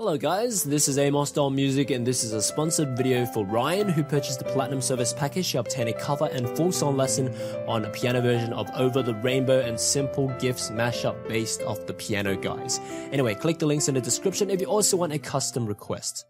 Hello guys, this is Amos Doll Music and this is a sponsored video for Ryan who purchased the Platinum Service Package to obtain a cover and full song lesson on a piano version of Over the Rainbow and Simple Gifts mashup based off The Piano Guys. Anyway, click the links in the description if you also want a custom request.